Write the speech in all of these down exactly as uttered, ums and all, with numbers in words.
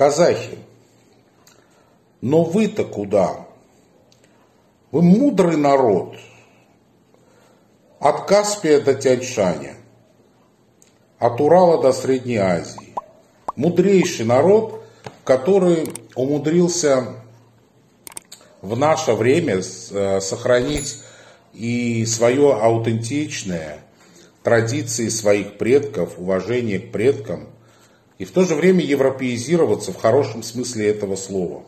Казахи, но вы-то куда? Вы мудрый народ, от Каспия до Тянь-Шаня, от Урала до Средней Азии. Мудрейший народ, который умудрился в наше время сохранить и свое аутентичное, традиции своих предков, уважение к предкам, и в то же время европеизироваться в хорошем смысле этого слова,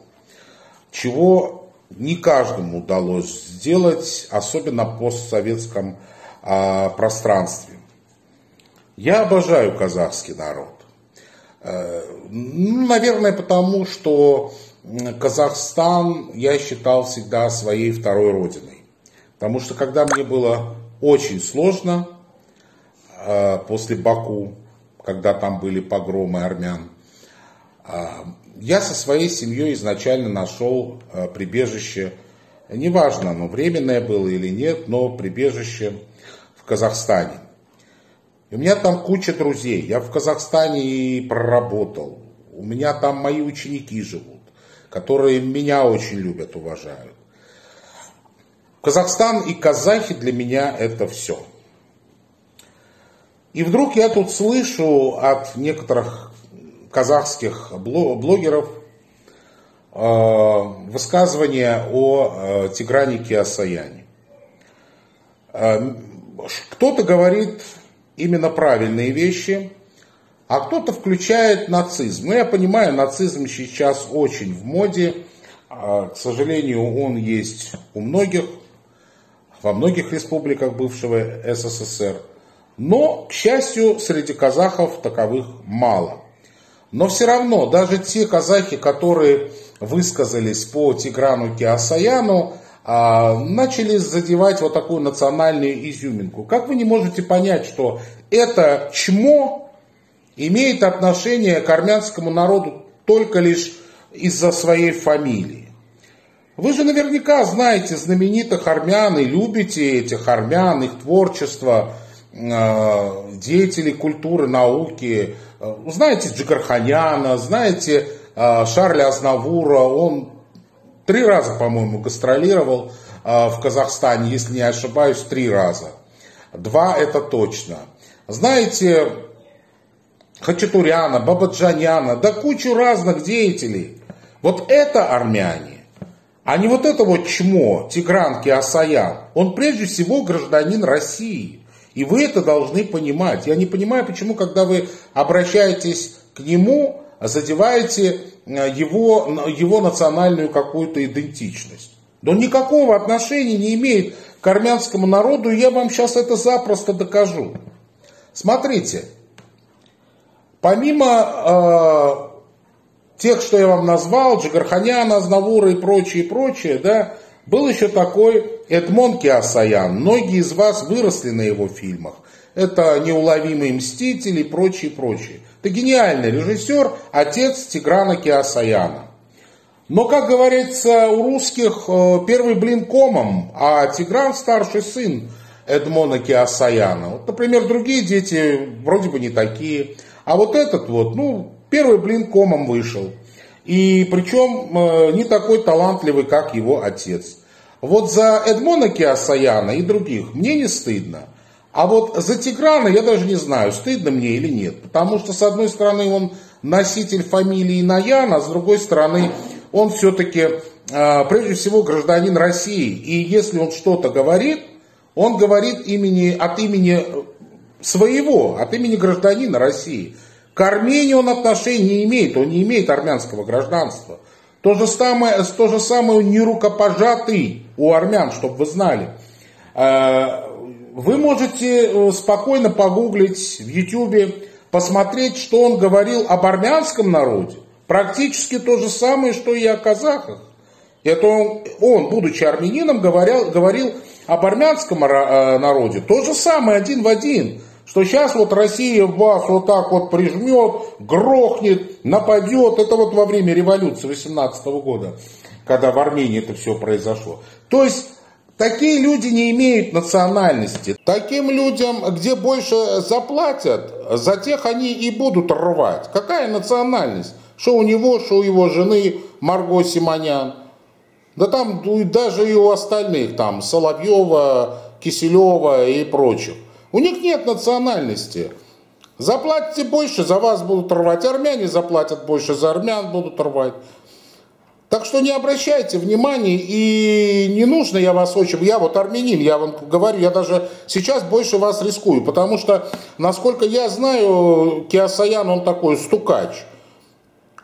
чего не каждому удалось сделать, особенно в постсоветском а, пространстве. Я обожаю казахский народ. Э, ну, наверное, потому что Казахстан я считал всегда своей второй родиной. Потому что когда мне было очень сложно э, после Баку, когда там были погромы армян, я со своей семьей изначально нашел прибежище, неважно, оно временное было или нет, но прибежище в Казахстане. И у меня там куча друзей, я в Казахстане и проработал, у меня там мои ученики живут, которые меня очень любят, уважают. Казахстан и казахи для меня это все. И вдруг я тут слышу от некоторых казахских блогеров высказывания о Тигране Кеосаяне. Кто-то говорит именно правильные вещи, а кто-то включает нацизм. Ну, я понимаю, нацизм сейчас очень в моде. К сожалению, он есть у многих, во многих республиках бывшего СССР. Но, к счастью, среди казахов таковых мало. Но все равно, даже те казахи, которые высказались по Тиграну Кеосаяну, начали задевать вот такую национальную изюминку. Как вы не можете понять, что это чмо имеет отношение к армянскому народу только лишь из-за своей фамилии? Вы же наверняка знаете знаменитых армян и любите этих армян, их творчество, деятелей культуры, науки. Знаете Джигарханяна, знаете Шарля Азнавура. Он три раза, по-моему, гастролировал в Казахстане, если не ошибаюсь, три раза. Два это точно. Знаете Хачатуряна, Бабаджаняна, да кучу разных деятелей. Вот это армяне, а не вот это вот чмо Тигран Кеосаян. Он прежде всего гражданин России. И вы это должны понимать. Я не понимаю, почему, когда вы обращаетесь к нему, задеваете его, его национальную какую-то идентичность. Но никакого отношения не имеет к армянскому народу, и я вам сейчас это запросто докажу. Смотрите, помимо э, тех, что я вам назвал, Джигарханяна, Азнавура и прочее, прочее, да, был еще такой Эдмон Кеосаян. Многие из вас выросли на его фильмах. Это «Неуловимые мстители» и прочее, прочее. Это гениальный режиссер, отец Тиграна Кеосаяна. Но, как говорится у русских, первый блин комом, а Тигран старший сын Эдмона Кеосаяна. Вот, например, другие дети вроде бы не такие. А вот этот вот, ну, первый блин комом вышел. И причем не такой талантливый, как его отец. Вот за Эдмона Кеосаяна и других мне не стыдно. А вот за Тиграна я даже не знаю, стыдно мне или нет. Потому что, с одной стороны, он носитель фамилии Наян, а с другой стороны, он все-таки, прежде всего, гражданин России. И если он что-то говорит, он говорит имени, от имени своего, от имени гражданина России. К Армении он отношения не имеет, он не имеет армянского гражданства. То же самое, то же самое нерукопожатый у армян, чтобы вы знали. Вы можете спокойно погуглить в Ютубе, посмотреть, что он говорил об армянском народе. Практически то же самое, что и о казахах. Это он, он будучи армянином, говорил, говорил об армянском народе. То же самое, один в один. Что сейчас вот Россия вас вот так вот прижмет, грохнет, нападет. Это вот во время революции восемнадцатого года, когда в Армении это все произошло. То есть такие люди не имеют национальности. Таким людям, где больше заплатят, за тех они и будут рвать. Какая национальность? Что у него, что у его жены Марго Симоньян. Да там даже и у остальных, там Соловьева, Киселева и прочих. У них нет национальности. Заплатите больше, за вас будут рвать. Армяне заплатят больше, за армян будут рвать. Так что не обращайте внимания, и не нужно я вас очень... Я вот армянин, я вам говорю, я даже сейчас больше вас рискую, потому что, насколько я знаю, Кеосаян, он такой стукач.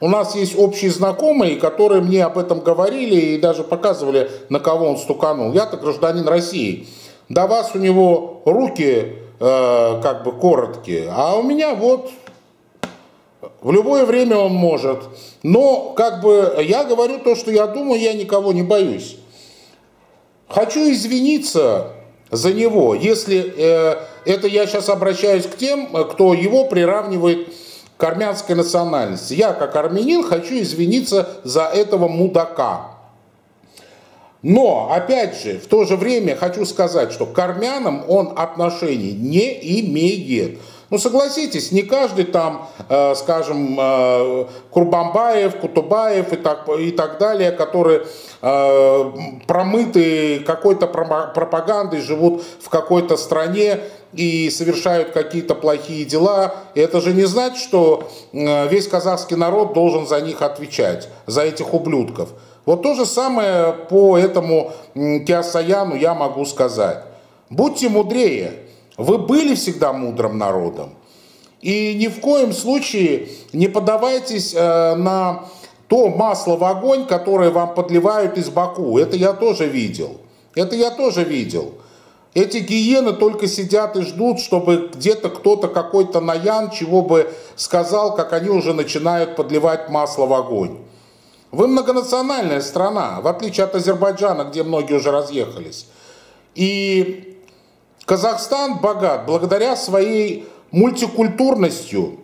У нас есть общие знакомые, которые мне об этом говорили и даже показывали, на кого он стуканул. Я-то гражданин России. До вас у него руки э, как бы короткие, а у меня вот... В любое время он может. Но как бы я говорю то, что я думаю, я никого не боюсь. Хочу извиниться за него, если э, это я сейчас обращаюсь к тем, кто его приравнивает к армянской национальности. Я как армянин хочу извиниться за этого мудака. Но, опять же, в то же время хочу сказать, что к армянам он отношений не имеет. Ну, согласитесь, не каждый там, э, скажем, э, Курбанбаев, Кутубаев и так, и так далее, которые э, промыты какой-то пропагандой, живут в какой-то стране и совершают какие-то плохие дела. И это же не значит, что э, весь казахский народ должен за них отвечать, за этих ублюдков. Вот то же самое по этому э, Кеосаяну я могу сказать. Будьте мудрее. Вы были всегда мудрым народом. И ни в коем случае не поддавайтесь э, на то масло в огонь, которое вам подливают из Баку. Это я тоже видел. Это я тоже видел. Эти гиены только сидят и ждут, чтобы где-то кто-то, какой-то наян, чего бы сказал, как они уже начинают подливать масло в огонь. Вы многонациональная страна, в отличие от Азербайджана, где многие уже разъехались. И... Казахстан богат благодаря своей мультикультурностью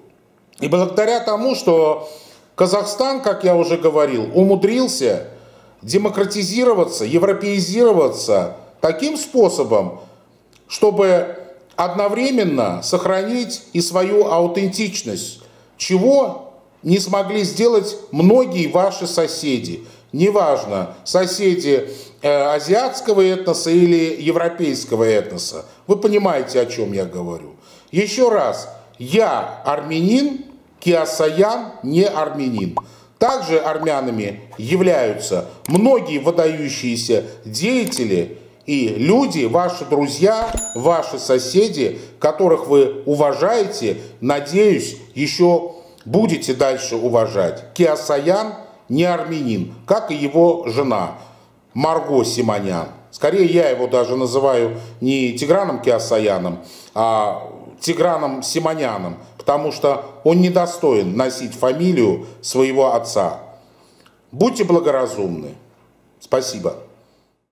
и благодаря тому, что Казахстан, как я уже говорил, умудрился демократизироваться, европеизироваться таким способом, чтобы одновременно сохранить и свою аутентичность, чего не смогли сделать многие ваши соседи. Неважно, соседи азиатского этноса или европейского этноса. Вы понимаете, о чем я говорю. Еще раз, я армянин, Кеосаян не армянин. Также армянами являются многие выдающиеся деятели и люди, ваши друзья, ваши соседи, которых вы уважаете, надеюсь, еще будете дальше уважать. Кеосаян не армянин, как и его жена Марго Симоньян. Скорее, я его даже называю не Тиграном Кеосаяном, а Тиграном Симоньяном, потому что он недостоин носить фамилию своего отца. Будьте благоразумны. Спасибо.